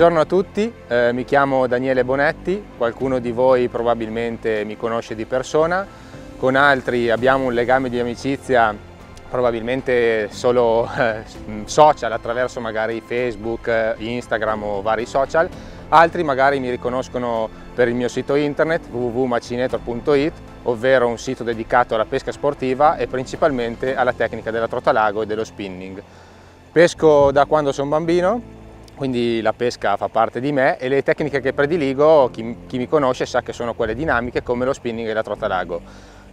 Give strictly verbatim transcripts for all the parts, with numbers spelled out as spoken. Buongiorno a tutti, eh, mi chiamo Daniele Bonetti, qualcuno di voi probabilmente mi conosce di persona, con altri abbiamo un legame di amicizia probabilmente solo eh, social, attraverso magari Facebook, Instagram o vari social, altri magari mi riconoscono per il mio sito internet w w w punto macinator punto i t, ovvero un sito dedicato alla pesca sportiva e principalmente alla tecnica della trota lago e dello spinning. Pesco da quando sono bambino, quindi la pesca fa parte di me e le tecniche che prediligo, chi, chi mi conosce sa che sono quelle dinamiche come lo spinning e la trota lago.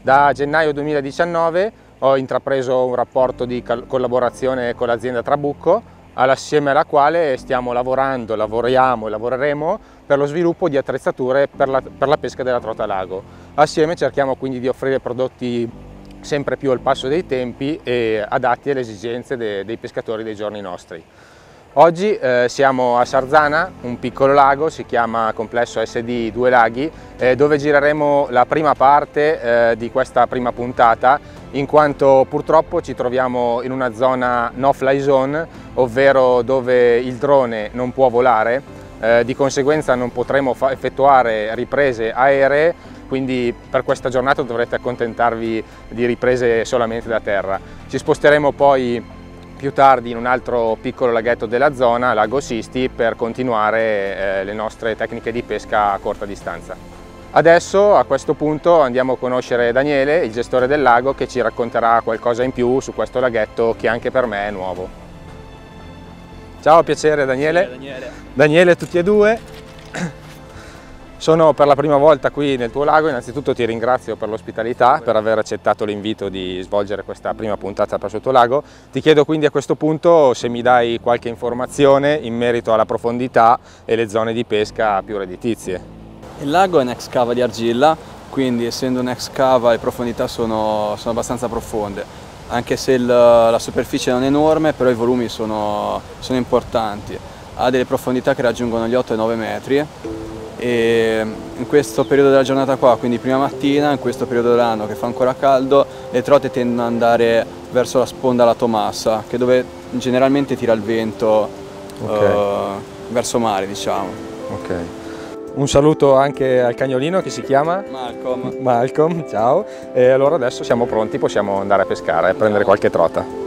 Da gennaio duemiladiciannove ho intrapreso un rapporto di collaborazione con l'azienda Trabucco, assieme alla quale stiamo lavorando, lavoriamo e lavoreremo per lo sviluppo di attrezzature per la, per la pesca della trota lago. Assieme cerchiamo quindi di offrire prodotti sempre più al passo dei tempi e adatti alle esigenze de, dei pescatori dei giorni nostri. Oggi eh, siamo a Sarzana, un piccolo lago, si chiama Complesso S D Due Laghi, eh, dove gireremo la prima parte eh, di questa prima puntata, in quanto purtroppo ci troviamo in una zona no-fly zone, ovvero dove il drone non può volare, eh, di conseguenza non potremo effettuare riprese aeree, quindi per questa giornata dovrete accontentarvi di riprese solamente da terra. Ci sposteremo poi più tardi in un altro piccolo laghetto della zona, Lago Sisti, per continuare eh, le nostre tecniche di pesca a corta distanza. Adesso, a questo punto, andiamo a conoscere Daniele, il gestore del lago, che ci racconterà qualcosa in più su questo laghetto che anche per me è nuovo. Ciao, piacere Daniele. Ciao, Daniele. Daniele, tutti e due. Sono per la prima volta qui nel tuo lago, innanzitutto ti ringrazio per l'ospitalità, per aver accettato l'invito di svolgere questa prima puntata per il tuo lago. Ti chiedo quindi a questo punto se mi dai qualche informazione in merito alla profondità e le zone di pesca più redditizie. Il lago è un'ex cava di argilla, quindi essendo un'ex cava le profondità sono, sono abbastanza profonde, anche se il, la superficie non è enorme, però i volumi sono, sono importanti. Ha delle profondità che raggiungono gli otto e nove metri. E in questo periodo della giornata qua, quindi prima mattina, in questo periodo dell'anno che fa ancora caldo, le trote tendono ad andare verso la sponda latomassa, che dove generalmente tira il vento, okay, uh, verso mare, diciamo. Okay. Un saluto anche al cagnolino che si chiama? Malcolm. Malcolm, ciao. E allora adesso siamo pronti, possiamo andare a pescare e prendere qualche trota.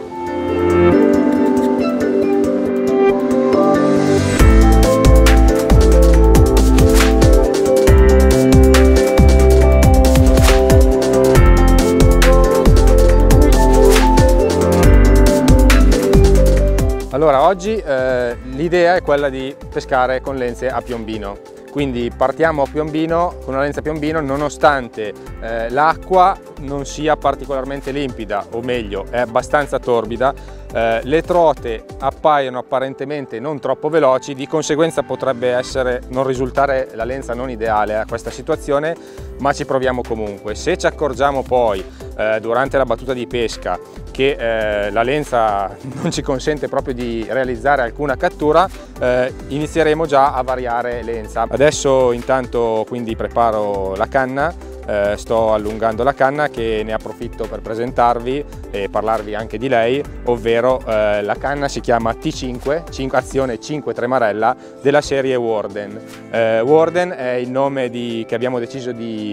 Allora, oggi eh, l'idea è quella di pescare con lenze a piombino, quindi partiamo a piombino con una lenza a piombino nonostante eh, l'acqua non sia particolarmente limpida, o meglio è abbastanza torbida, eh, le trote appaiono apparentemente non troppo veloci, di conseguenza potrebbe essere, non risultare la lenza non ideale a questa situazione, ma ci proviamo comunque. Se ci accorgiamo poi eh, durante la battuta di pesca che eh, la lenza non ci consente proprio di realizzare alcuna cattura, eh, inizieremo già a variare lenza. Adesso intanto quindi preparo la canna, eh, sto allungando la canna, che ne approfitto per presentarvi e parlarvi anche di lei, ovvero eh, la canna si chiama T cinque, azione cinque tremarella della serie Warden. Eh, Warden è il nome di, che abbiamo deciso di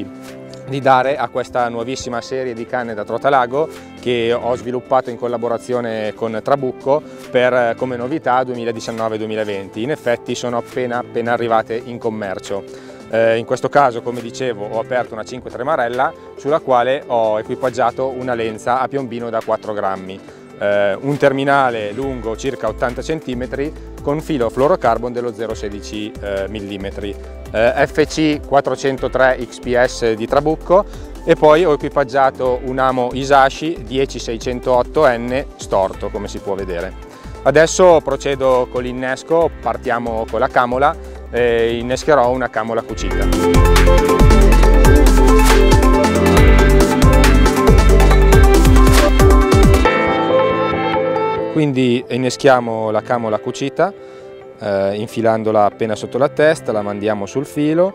di dare a questa nuovissima serie di canne da trota lago che ho sviluppato in collaborazione con Trabucco per, come novità duemiladiciannove duemilaventi. In effetti sono appena appena arrivate in commercio. Eh, in questo caso, come dicevo, ho aperto una cinque tremarella sulla quale ho equipaggiato una lenza a piombino da quattro grammi, eh, un terminale lungo circa ottanta centimetri con filo fluorocarbon dello zero virgola sedici millimetri, F C quattrocentotré X P S di Trabucco, e poi ho equipaggiato un amo Isashi uno zero sei zero otto N storto, come si può vedere. Adesso procedo con l'innesco, partiamo con la camola e innescherò una camola cucita. Quindi inneschiamo la camola cucita, eh, infilandola appena sotto la testa, la mandiamo sul filo,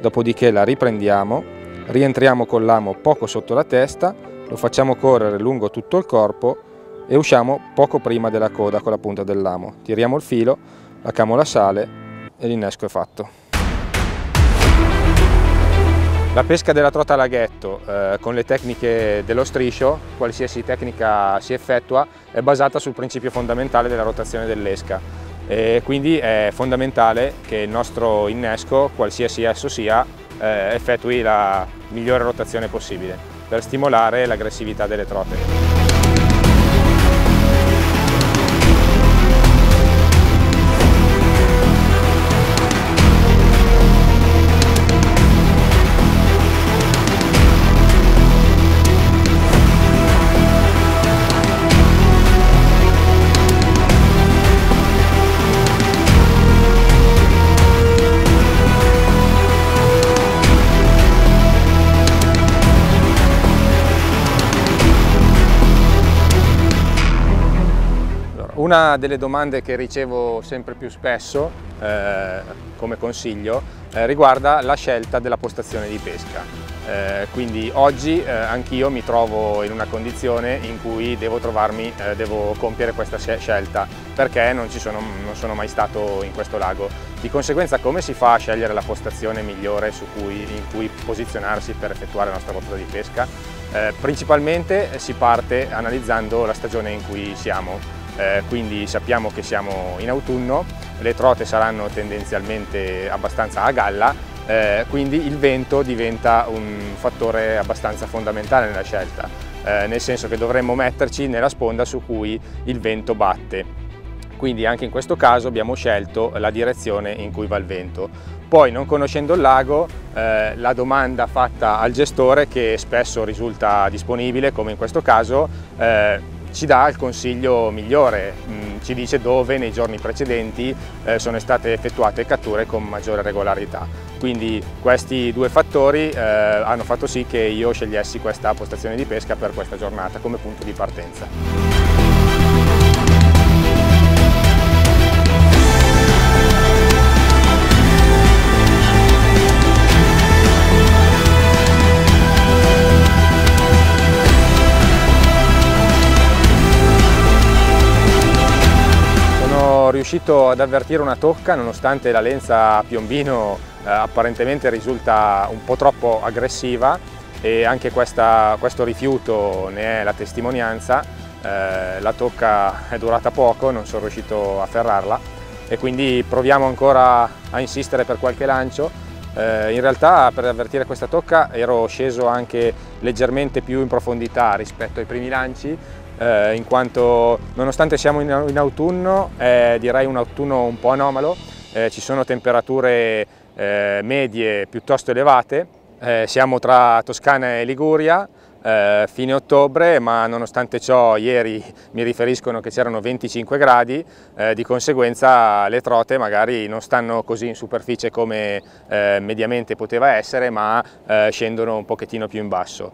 dopodiché la riprendiamo, rientriamo con l'amo poco sotto la testa, lo facciamo correre lungo tutto il corpo e usciamo poco prima della coda con la punta dell'amo. Tiriamo il filo, la camola sale e l'innesco è fatto. La pesca della trota a laghetto eh, con le tecniche dello striscio, qualsiasi tecnica si effettua, è basata sul principio fondamentale della rotazione dell'esca e quindi è fondamentale che il nostro innesco, qualsiasi esso sia, eh, effettui la migliore rotazione possibile per stimolare l'aggressività delle trote. Una delle domande che ricevo sempre più spesso eh, come consiglio eh, riguarda la scelta della postazione di pesca. Eh, quindi oggi eh, anch'io mi trovo in una condizione in cui devo trovarmi, eh, devo compiere questa scelta perché non, ci sono, non sono mai stato in questo lago. Di conseguenza, come si fa a scegliere la postazione migliore su cui, in cui posizionarsi per effettuare la nostra rotta di pesca? Eh, principalmente si parte analizzando la stagione in cui siamo. Eh, quindi sappiamo che siamo in autunno, le trote saranno tendenzialmente abbastanza a galla, eh, quindi il vento diventa un fattore abbastanza fondamentale nella scelta, eh, nel senso che dovremmo metterci nella sponda su cui il vento batte. Quindi anche in questo caso abbiamo scelto la direzione in cui va il vento. Poi, non conoscendo il lago, eh, la domanda fatta al gestore, che spesso risulta disponibile, come in questo caso, eh, ci dà il consiglio migliore, ci dice dove nei giorni precedenti sono state effettuate catture con maggiore regolarità. Quindi questi due fattori hanno fatto sì che io scegliessi questa postazione di pesca per questa giornata come punto di partenza. Riuscito ad avvertire una tocca, nonostante la lenza a piombino eh, apparentemente risulta un po' troppo aggressiva, e anche questa, questo rifiuto ne è la testimonianza. Eh, la tocca è durata poco, non sono riuscito a ferrarla e quindi proviamo ancora a insistere per qualche lancio. Eh, in realtà, per avvertire questa tocca ero sceso anche leggermente più in profondità rispetto ai primi lanci, Eh, in quanto, nonostante siamo in, in autunno, eh, direi un autunno un po' anomalo, eh, ci sono temperature eh, medie piuttosto elevate, eh, siamo tra Toscana e Liguria, eh, fine ottobre, ma nonostante ciò ieri mi riferiscono che c'erano venticinque gradi, eh, di conseguenza le trote magari non stanno così in superficie come eh, mediamente poteva essere, ma eh, scendono un pochettino più in basso.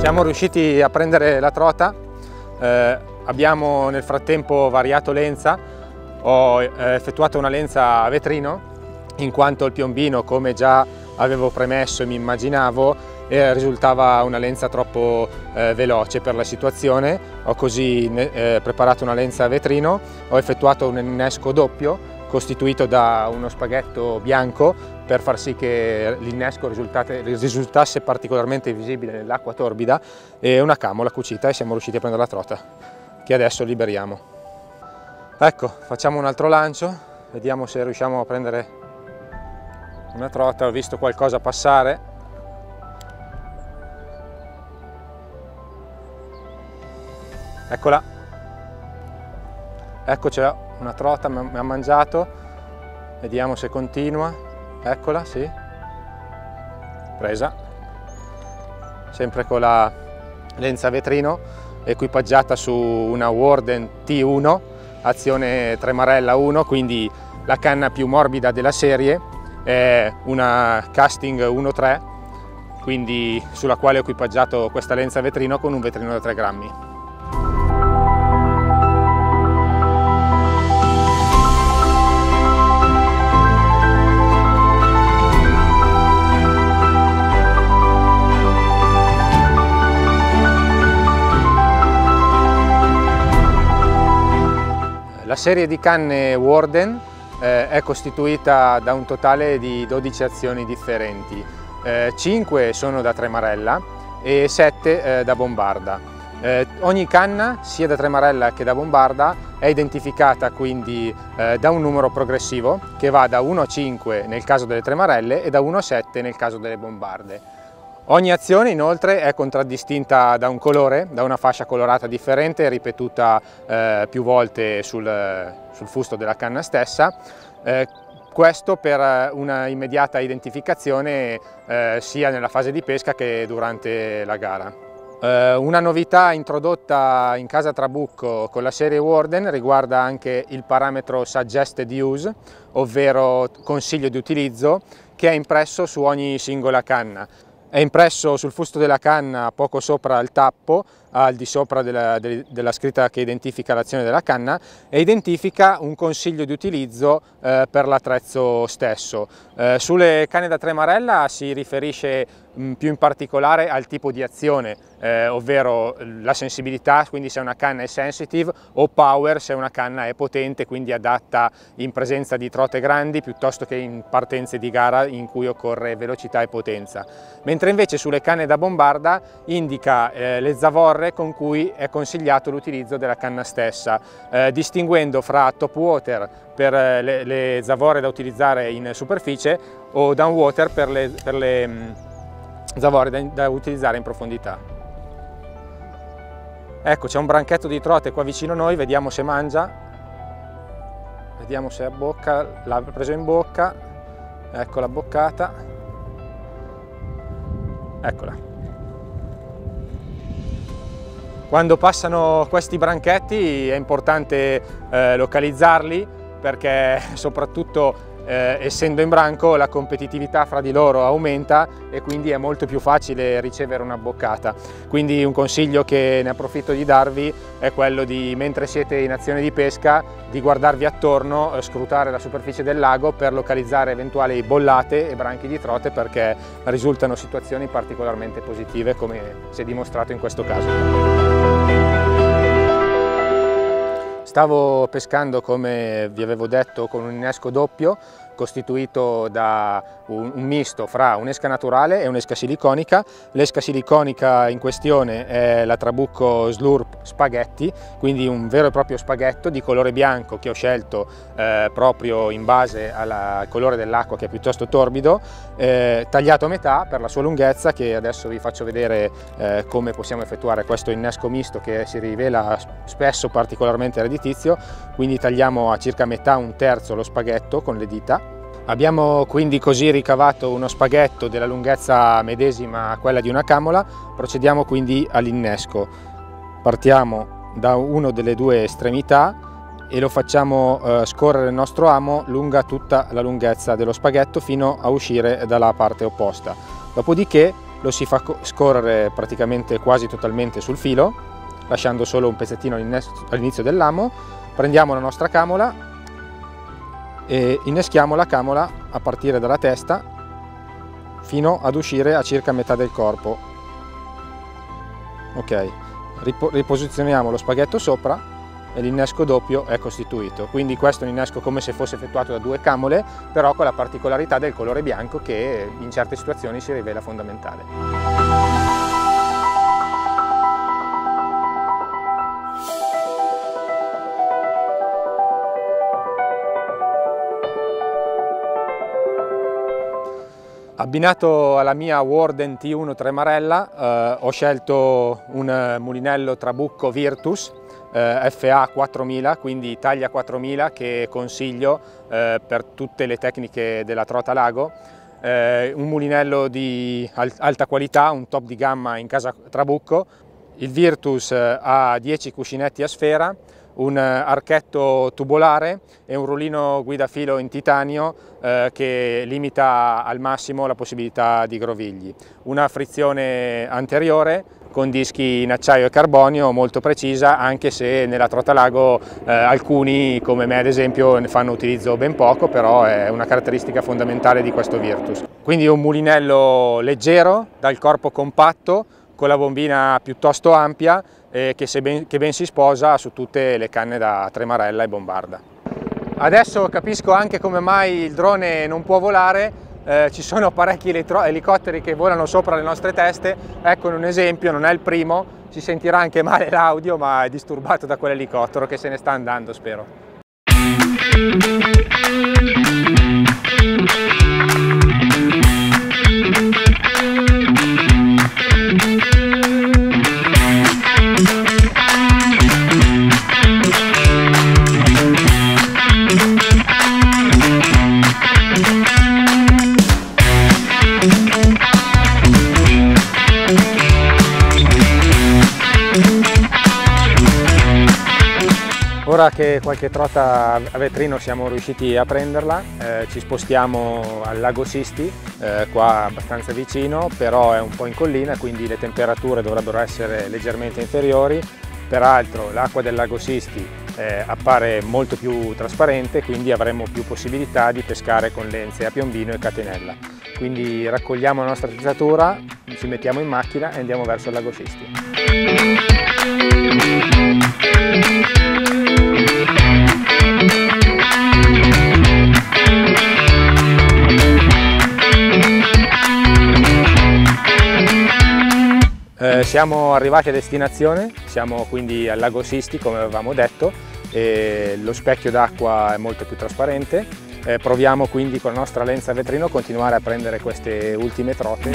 Siamo riusciti a prendere la trota, eh, abbiamo nel frattempo variato lenza, ho effettuato una lenza a vetrino, in quanto il piombino, come già avevo premesso e mi immaginavo, eh, risultava una lenza troppo eh, veloce per la situazione. Ho così eh, preparato una lenza a vetrino, ho effettuato un innesco doppio costituito da uno spaghetto bianco per far sì che l'innesco risultasse particolarmente visibile nell'acqua torbida, e una camola cucita, e siamo riusciti a prendere la trota, che adesso liberiamo. Ecco, facciamo un altro lancio, vediamo se riusciamo a prendere una trota. Ho visto qualcosa passare. Eccola, eccocela. Una trota mi ha mangiato, vediamo se continua. Eccola, sì, presa, sempre con la lenza vetrino, equipaggiata su una Warden T uno, azione tremarella uno, quindi la canna più morbida della serie, è una casting uno tre, quindi sulla quale ho equipaggiato questa lenza vetrino con un vetrino da tre grammi. La serie di canne Warden eh, è costituita da un totale di dodici azioni differenti, eh, cinque sono da tremarella e sette eh, da bombarda. Eh, ogni canna, sia da tremarella che da bombarda, è identificata quindi eh, da un numero progressivo che va da uno a cinque nel caso delle tremarelle e da uno a sette nel caso delle bombarde. Ogni azione inoltre è contraddistinta da un colore, da una fascia colorata differente ripetuta eh, più volte sul, sul fusto della canna stessa, eh, questo per una immediata identificazione eh, sia nella fase di pesca che durante la gara. Eh, una novità introdotta in casa Trabucco con la serie Warden riguarda anche il parametro Suggested Use, ovvero consiglio di utilizzo, che è impresso su ogni singola canna. È impresso sul fusto della canna poco sopra il tappo, al di sopra della, de, della scritta che identifica l'azione della canna, e identifica un consiglio di utilizzo eh, per l'attrezzo stesso. Eh, sulle canne da tremarella si riferisce mh, più in particolare al tipo di azione, eh, ovvero la sensibilità, quindi se una canna è sensitive, o power se una canna è potente, quindi adatta in presenza di trote grandi piuttosto che in partenze di gara in cui occorre velocità e potenza. Mentre invece sulle canne da bombarda indica eh, le zavorre con cui è consigliato l'utilizzo della canna stessa, eh, distinguendo fra top water per le, le zavorre da utilizzare in superficie o down water per le, per le mh, zavorre da, da utilizzare in profondità. Ecco, c'è un branchetto di trote qua vicino a noi, vediamo se mangia, vediamo se abbocca, l'ha preso in bocca, ecco la boccata. Eccola. Quando passano questi branchetti è importante eh, localizzarli, perché soprattutto eh, essendo in branco la competitività fra di loro aumenta e quindi è molto più facile ricevere una boccata. Quindi un consiglio che ne approfitto di darvi è quello di, mentre siete in azione di pesca, di guardarvi attorno, eh, scrutare la superficie del lago per localizzare eventuali bollate e branchi di trote, perché risultano situazioni particolarmente positive, come si è dimostrato in questo caso. Stavo pescando, come vi avevo detto, con un innesco doppio costituito da un, un misto fra un'esca naturale e un'esca siliconica. L'esca siliconica in questione è la Trabucco Slurp Spaghetti, quindi un vero e proprio spaghetto di colore bianco che ho scelto eh, proprio in base alla, al colore dell'acqua, che è piuttosto torbido, eh, tagliato a metà per la sua lunghezza, che adesso vi faccio vedere eh, come possiamo effettuare questo innesco misto, che si rivela spesso particolarmente redditizio. Quindi tagliamo a circa metà, un terzo, lo spaghetto con le dita. Abbiamo quindi così ricavato uno spaghetto della lunghezza medesima a quella di una camola. Procediamo quindi all'innesco. Partiamo da una delle due estremità e lo facciamo eh, scorrere il nostro amo lunga tutta la lunghezza dello spaghetto fino a uscire dalla parte opposta. Dopodiché lo si fa scorrere praticamente quasi totalmente sul filo, lasciando solo un pezzettino all'inizio dell'amo. Prendiamo la nostra camola e inneschiamo la camola a partire dalla testa fino ad uscire a circa metà del corpo. Ok, riposizioniamo lo spaghetto sopra e l'innesco doppio è costituito. Quindi questo è un innesco come se fosse effettuato da due camole, però con la particolarità del colore bianco che in certe situazioni si rivela fondamentale. Abbinato alla mia Warden T uno tremarella eh, ho scelto un mulinello Trabucco Virtus eh, F A quattromila, quindi taglia quattromila, che consiglio eh, per tutte le tecniche della trota lago. eh, un mulinello di alta qualità, un top di gamma in casa Trabucco. Il Virtus ha dieci cuscinetti a sfera, un archetto tubolare e un rullino guidafilo in titanio eh, che limita al massimo la possibilità di grovigli. Una frizione anteriore con dischi in acciaio e carbonio molto precisa, anche se nella Trota Lago eh, alcuni, come me ad esempio, ne fanno utilizzo ben poco, però è una caratteristica fondamentale di questo Virtus. Quindi un mulinello leggero, dal corpo compatto, con la bombina piuttosto ampia eh, che, se ben, che ben si sposa su tutte le canne da tremarella e bombarda. Adesso capisco anche come mai il drone non può volare, eh, ci sono parecchi elicotteri che volano sopra le nostre teste, ecco un esempio, non è il primo, si sentirà anche male l'audio, ma è disturbato da quell'elicottero che se ne sta andando, spero. Ora che qualche trota a vetrino siamo riusciti a prenderla, eh, ci spostiamo al Lago Sisti, eh, qua abbastanza vicino, però è un po' in collina, quindi le temperature dovrebbero essere leggermente inferiori. Peraltro l'acqua del Lago Sisti eh, appare molto più trasparente, quindi avremo più possibilità di pescare con lenze a piombino e catenella. Quindi raccogliamo la nostra attrezzatura, ci mettiamo in macchina e andiamo verso il Lago Sisti. Eh, siamo arrivati a destinazione, siamo quindi al Lago Sisti come avevamo detto, e lo specchio d'acqua è molto più trasparente, eh, proviamo quindi con la nostra lenza vetrino a continuare a prendere queste ultime trote.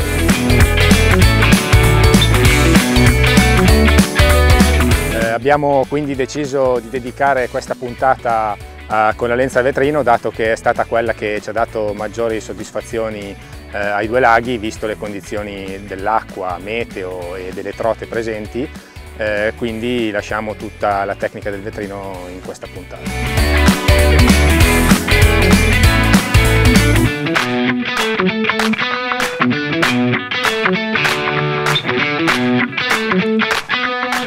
Abbiamo quindi deciso di dedicare questa puntata a, con la lenza vetrino, dato che è stata quella che ci ha dato maggiori soddisfazioni eh, ai due laghi, visto le condizioni dell'acqua, meteo e delle trote presenti, eh, quindi lasciamo tutta la tecnica del vetrino in questa puntata.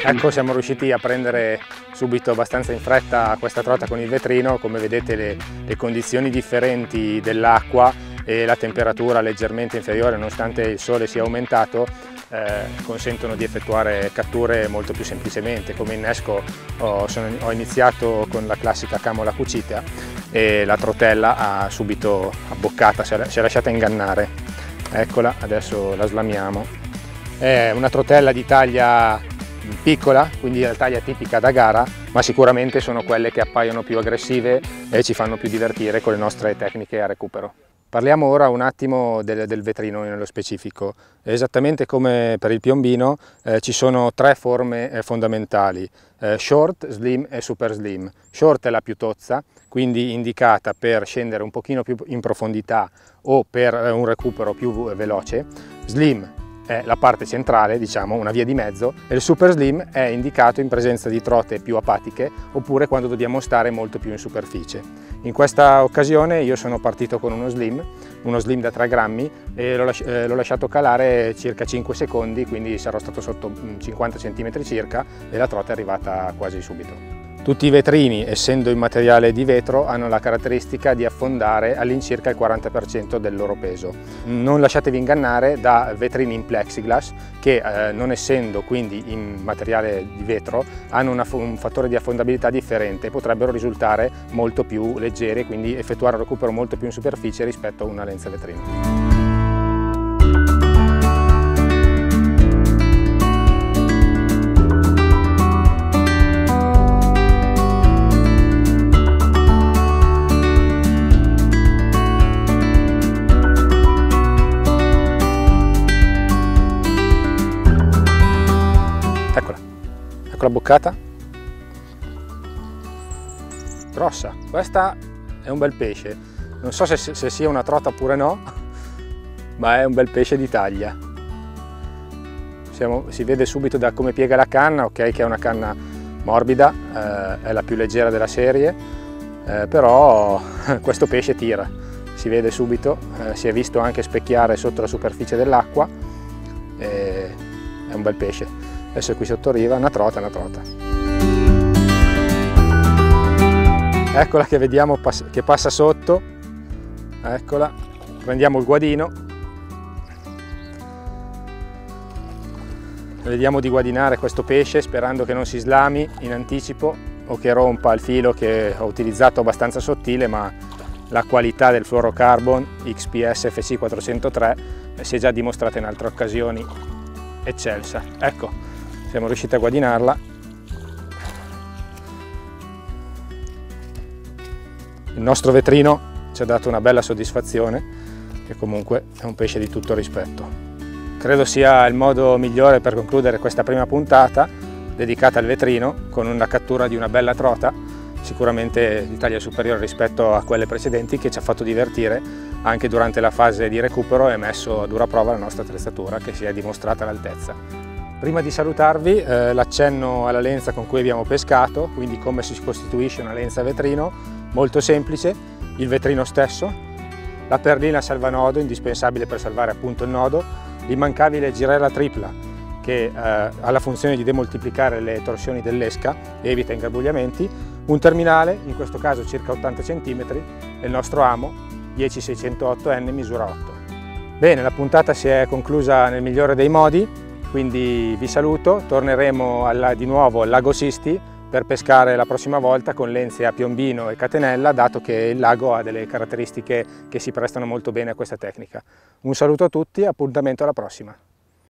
Ecco, siamo riusciti a prendere subito abbastanza in fretta questa trota con il vetrino, come vedete le, le condizioni differenti dell'acqua e la temperatura leggermente inferiore nonostante il sole sia aumentato eh, consentono di effettuare catture molto più semplicemente. Come innesco ho, sono, ho iniziato con la classica camola cucita e la trotella ha subito abboccata, si è, si è lasciata ingannare. Eccola, adesso la slamiamo. È una trotella di taglia piccola, quindi la taglia tipica da gara, ma sicuramente sono quelle che appaiono più aggressive e ci fanno più divertire con le nostre tecniche a recupero. Parliamo ora un attimo del, del vetrino nello specifico. Esattamente come per il piombino eh, ci sono tre forme eh, fondamentali, eh, short, slim e super slim. Short è la più tozza, quindi indicata per scendere un pochino più in profondità o per eh, un recupero più veloce. Slim è la parte centrale, diciamo, una via di mezzo, e il super slim è indicato in presenza di trote più apatiche oppure quando dobbiamo stare molto più in superficie. In questa occasione io sono partito con uno slim, uno slim da tre grammi e l'ho lasci- eh, l'ho lasciato calare circa cinque secondi, quindi sarò stato sotto cinquanta centimetri circa e la trota è arrivata quasi subito. Tutti i vetrini, essendo in materiale di vetro, hanno la caratteristica di affondare all'incirca il quaranta per cento del loro peso. Non lasciatevi ingannare da vetrini in plexiglass che, eh, non essendo quindi in materiale di vetro, hanno una, un fattore di affondabilità differente e potrebbero risultare molto più leggeri e quindi effettuare un recupero molto più in superficie rispetto a una lenza vetrina. La boccata grossa, questa è un bel pesce, non so se, se sia una trota oppure no, ma è un bel pesce di taglia. Siamo, si vede subito da come piega la canna, ok, che è una canna morbida, eh, è la più leggera della serie, eh, però questo pesce tira, si vede subito, eh, si è visto anche specchiare sotto la superficie dell'acqua, eh, è un bel pesce. Adesso qui sotto riva, una trota, una trota. Eccola che vediamo che passa sotto, eccola, prendiamo il guadino, vediamo di guadinare questo pesce sperando che non si slami in anticipo o che rompa il filo che ho utilizzato abbastanza sottile, ma la qualità del fluorocarbon X P S F C quattrocentotré si è già dimostrata in altre occasioni eccelsa. Ecco, siamo riusciti a guadinarla. Il nostro vetrino ci ha dato una bella soddisfazione, che comunque è un pesce di tutto rispetto. Credo sia il modo migliore per concludere questa prima puntata dedicata al vetrino, con una cattura di una bella trota, sicuramente di taglia superiore rispetto a quelle precedenti, che ci ha fatto divertire anche durante la fase di recupero e messo a dura prova la nostra attrezzatura, che si è dimostrata all'altezza. Prima di salutarvi, eh, l'accenno alla lenza con cui abbiamo pescato, quindi come si costituisce una lenza vetrino. Molto semplice, il vetrino stesso, la perlina salvanodo, indispensabile per salvare appunto il nodo, l'immancabile girella tripla che eh, ha la funzione di demoltiplicare le torsioni dell'esca e evita ingarbugliamenti, un terminale, in questo caso circa ottanta centimetri, e il nostro amo dieci seicentotto N misura otto. Bene, la puntata si è conclusa nel migliore dei modi, quindi vi saluto, torneremo alla, di nuovo al Lago Sisti, per pescare la prossima volta con lenze a piombino e catenella, dato che il lago ha delle caratteristiche che si prestano molto bene a questa tecnica. Un saluto a tutti, appuntamento alla prossima!